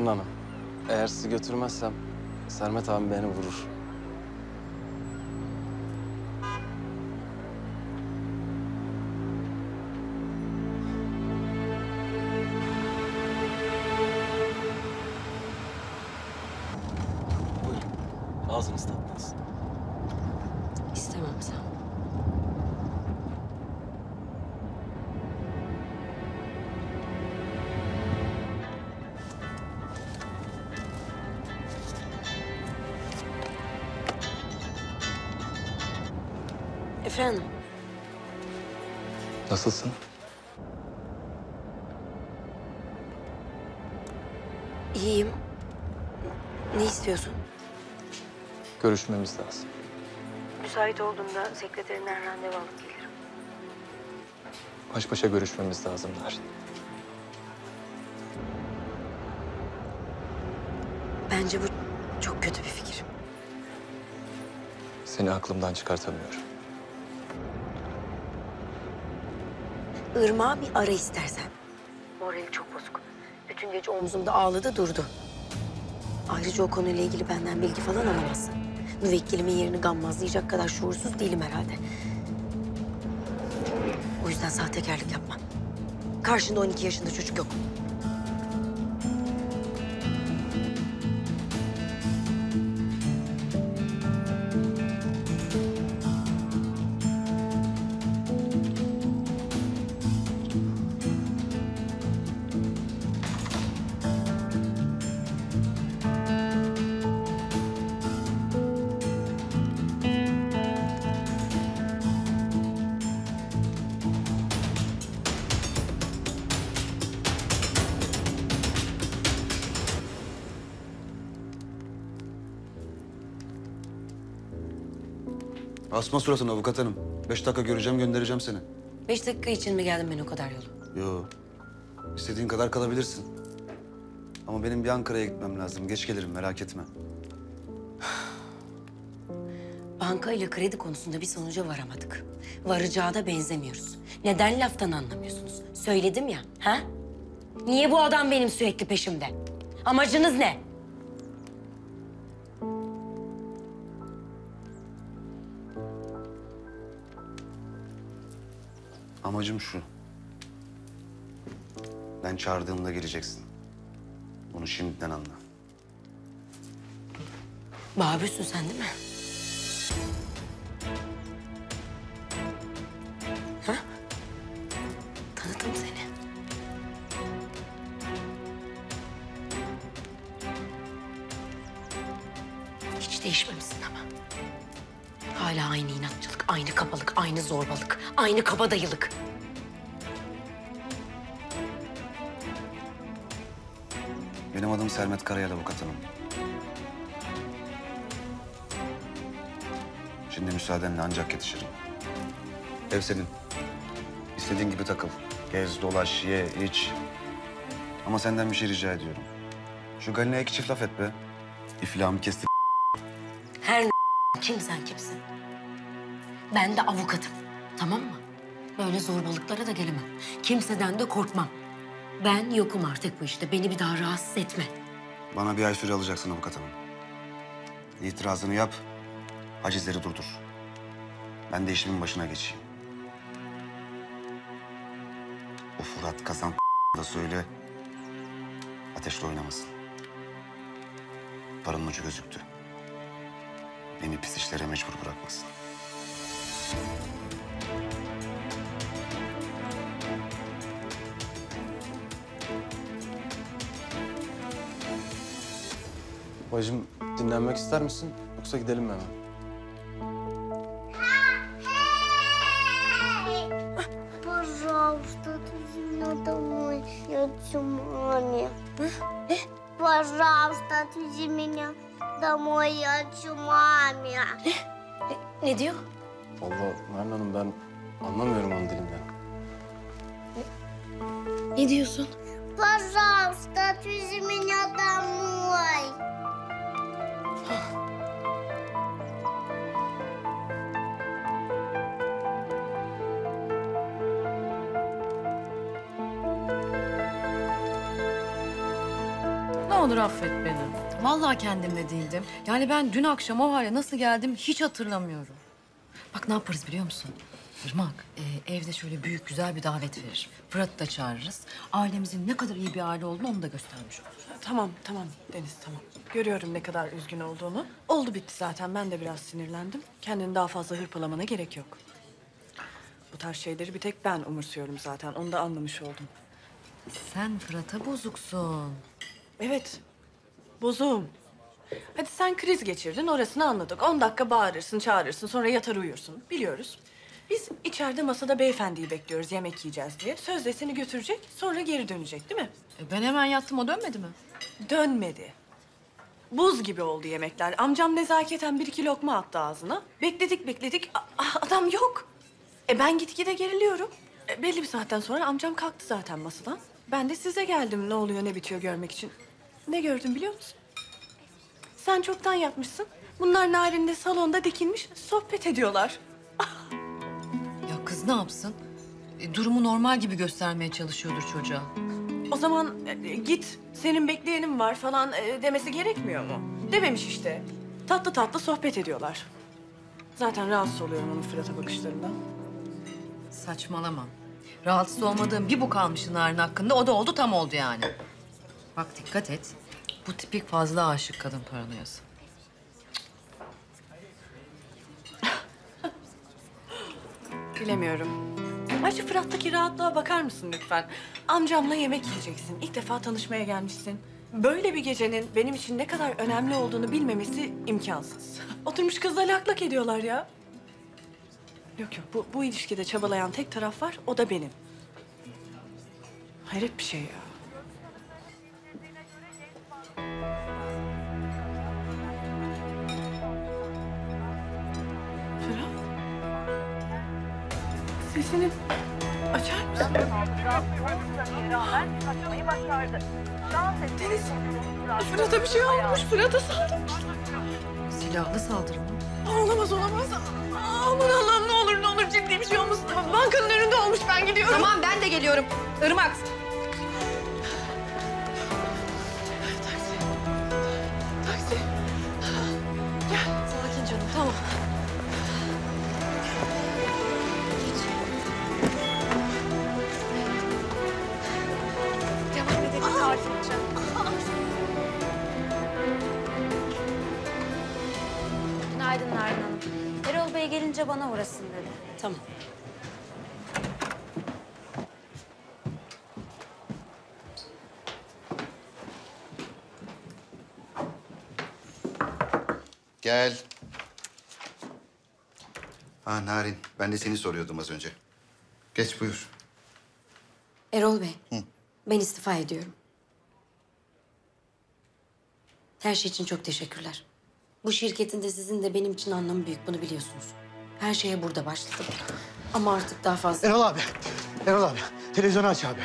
Canan Hanım, eğer sizi götürmezsem Sermet abi beni vurur. Ağzınız tatlısı. İstemem sen. Efendim? Nasılsın? İyiyim. Ne istiyorsun? Görüşmemiz lazım. Müsait olduğumda sekreterinden randevu alıp gelirim. Baş başa görüşmemiz lazım Narin. Bence bu çok kötü bir fikir. Seni aklımdan çıkartamıyorum. Irmak'ı bir ara istersen. Morali çok bozuk. Bütün gece omzumda ağladı durdu. Ayrıca o konuyla ilgili benden bilgi falan alamazsın. Müvekkilimin yerini gammazlayacak kadar şuursuz değilim herhalde. O yüzden sahtekarlık yapma. Karşında 12 yaşında çocuk yok. Asma suratını avukat hanım. 5 dakika göreceğim, göndereceğim seni. 5 dakika için mi geldim ben o kadar yolu? Yo. İstediğin kadar kalabilirsin. Ama benim bir Ankara'ya gitmem lazım. Geç gelirim, merak etme. Banka ile kredi konusunda bir sonuca varamadık. Varacağı da benzemiyoruz. Neden laftan anlamıyorsunuz? Söyledim ya, ha? Niye bu adam benim sürekli peşimde? Amacınız ne? Amacım şu. Ben çağırdığımda geleceksin. Bunu şimdiden anla. Babüsün sen değil mi? Ha? Tanıdım seni. Hiç değişmemişsin ama. Hala aynı inatçılık, aynı kabalık, aynı zorbalık, aynı kabadayılık. Benim adım Sermet Karayel avukat hanım. Şimdi müsaadenle ancak yetişirim. Ev senin. İstediğin gibi takıl. Gez, dolaş, ye, iç. Ama senden bir şey rica ediyorum. Şu Galina'ya 2 çift laf et be. İflamı kestir. Her kimsen kimsin. Ben de avukatım. Tamam mı? Böyle zorbalıklara da gelemem. Kimseden de korkmam. Ben yokum artık bu işte. Beni bir daha rahatsız etme. Bana bir ay süre alacaksın avukat hanım. İtirazını yap, hacizleri durdur. Ben de işimin başına geçeyim. O Fırat Kazan da söyle, ateşle oynamasın. Paranın ucu gözüktü. Beni pis işlere mecbur bırakmasın. Bacım, dinlenmek ister misin? Yoksa gidelim mi hemen? Пожалуйста, отвези меня домой. Я чумная. Пожалуйста, отвези меня домой. Я чумная. Ne diyor? Vallahi Meryem Hanım, ben anlamıyorum onun dilinden. Ne diyorsun? Пожалуйста, отвези меня домой. Ne olur affet beni. Vallahi kendimde değildim. Yani ben dün akşam o hale nasıl geldim hiç hatırlamıyorum. Bak ne yaparız biliyor musun? Irmak, evde şöyle büyük güzel bir davet verir. Fırat'ı da çağırırız. Ailemizin ne kadar iyi bir aile olduğunu onu da göstermiş oluruz. Tamam, tamam Deniz, tamam. Görüyorum ne kadar üzgün olduğunu. Oldu bitti zaten, ben de biraz sinirlendim. Kendini daha fazla hırpalamana gerek yok. Bu tarz şeyleri bir tek ben umursuyorum zaten, onu da anlamış oldum. Sen Fırat'a bozuksun. Evet, bozuğum. Hadi sen kriz geçirdin, orasını anladık. 10 dakika bağırırsın, çağırırsın, sonra yatar uyursun. Biliyoruz. Biz içeride masada beyefendiyi bekliyoruz, yemek yiyeceğiz diye. Sözde seni götürecek, sonra geri dönecek değil mi? Ben hemen yattım, o dönmedi mi? Dönmedi. Buz gibi oldu yemekler. Amcam nezaketen 1-2 lokma attı ağzına. Bekledik, bekledik. Adam yok. Ben gitgide geriliyorum. Belli bir saatten sonra amcam kalktı zaten masadan. Ben de size geldim ne oluyor, ne bitiyor görmek için. Ne gördüm biliyor musun? Sen çoktan yatmışsın. Bunlar Narin'de salonda dikilmiş, sohbet ediyorlar. Ya kız ne yapsın? Durumu normal gibi göstermeye çalışıyordur çocuğa. O zaman git, senin bekleyenim var falan demesi gerekmiyor mu? Dememiş işte. Tatlı tatlı sohbet ediyorlar. Zaten rahatsız oluyorum onun Fırat'a bakışlarından. Saçmalama. Rahatsız olmadığım bir bu kalmıştı Narin hakkında. O da oldu, tam oldu yani. Bak dikkat et. Bu tipik fazla aşık kadın paranoyası. Bilemiyorum. Ayrıca Fırat'taki rahatlığa bakar mısın lütfen? Amcamla yemek yiyeceksin. İlk defa tanışmaya gelmişsin. Böyle bir gecenin benim için ne kadar önemli olduğunu bilmemesi imkansız. Oturmuş kızla lak lak ediyorlar ya. Yok yok, bu ilişkide çabalayan tek taraf var, o da benim. Hayret bir şey ya. Sesini açar mısın? Deniz, Fırat'a bir şey olmuş, Fırat'a saldırmışlar. Silahlı saldırı mı? Olamaz, olamaz. Aman Allah'ım ne olur ciddi bir şey olmasın. Bankanın önünde olmuş, ben gidiyorum. Tamam, ben de geliyorum. Irmak. Taksi. Taksi. Gel. Sakin canım, tamam. Günaydın Narin Hanım. Erol Bey gelince bana uğrasın dedi. Tamam. Gel. Ha Narin, ben de seni soruyordum az önce. Geç buyur. Erol Bey, ben istifa ediyorum. Her şey için çok teşekkürler. Bu şirketin de sizin de benim için anlamı büyük, bunu biliyorsunuz. Her şeye burada başladım. Ama artık daha fazla... Erol abi, Erol abi. Televizyonu aç abi.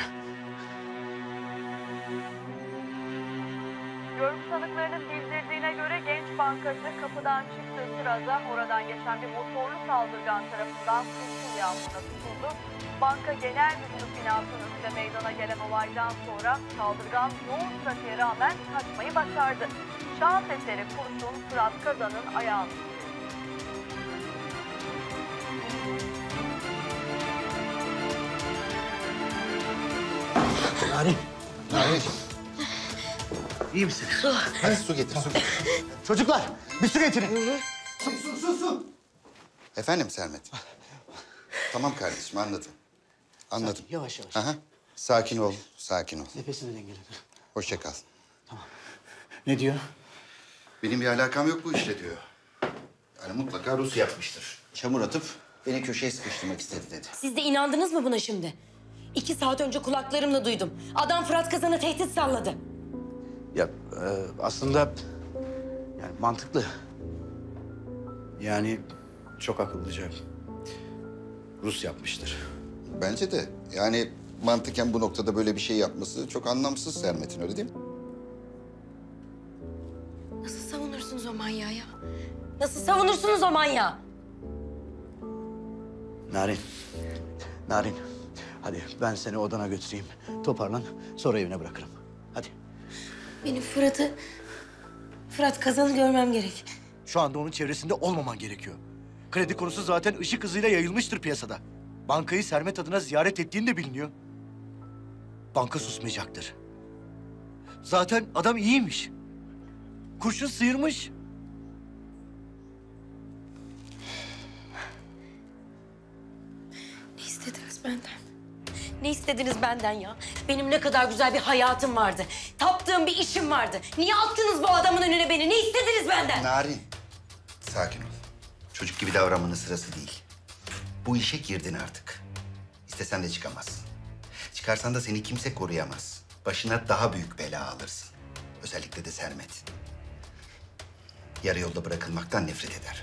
Görgü tanıklarının bildirdiğine göre genç bankacı kapıdan çıktığı sırada oradan geçen bir motorlu saldırgan tarafından kurşun yağmuruna tutuldu. Banka Genel Müdürlük binasının önünde meydana gelen olaydan sonra saldırgan yoğun trafiğe rağmen kaçmayı başardı. Şans eseri kurşun Fırat Kazan'ın ayağını. Narin, Narin. İyi misin? Su. Hadi su getir, su getir. Çocuklar, bir su getirin. Su. Efendim Sermet? Tamam kardeşim, anladım. Anladım. Sakin, yavaş yavaş. Aha. Sakin ol, sakin ol. Nefesini dengele. Hoşça kal. Tamam. Ne diyor? Benim bir alakam yok bu işle diyor. Yani mutlaka Rus yapmıştır. Çamur atıp beni köşeye sıkıştırmak istedi dedi. Siz de inandınız mı buna şimdi? 2 saat önce kulaklarımla duydum. Adam Fırat Kazan'a tehdit salladı. Ya aslında yani mantıklı. Yani çok akıllıca. Rus yapmıştır. Bence de. Yani mantıken bu noktada böyle bir şey yapması çok anlamsız Sermet'in, öyle değil mi? Nasıl savunursunuz o manyağı ya? Nasıl savunursunuz o manyağı? Narin, Narin. Hadi ben seni odana götüreyim. Toparlan, sonra evine bırakırım. Hadi. Benim Fırat Kazan'ı görmem gerek. Şu anda onun çevresinde olmaman gerekiyor. Kredi konusu zaten ışık hızıyla yayılmıştır piyasada. Bankayı Sermet adına ziyaret ettiğin de biliniyor. Banka susmayacaktır. Zaten adam iyiymiş. Kurşun sıyırmış. Ne istediniz benden? Ne istediniz benden ya? Benim ne kadar güzel bir hayatım vardı. Taptığım bir işim vardı. Niye attınız bu adamın önüne beni? Ne istediniz benden? Narin, sakin ol. Çocuk gibi davranmanın sırası değil. Bu işe girdin artık. İstesen de çıkamazsın. Çıkarsan da seni kimse koruyamaz. Başına daha büyük bela alırsın. Özellikle de Sermet. Yarı yolda bırakılmaktan nefret eder.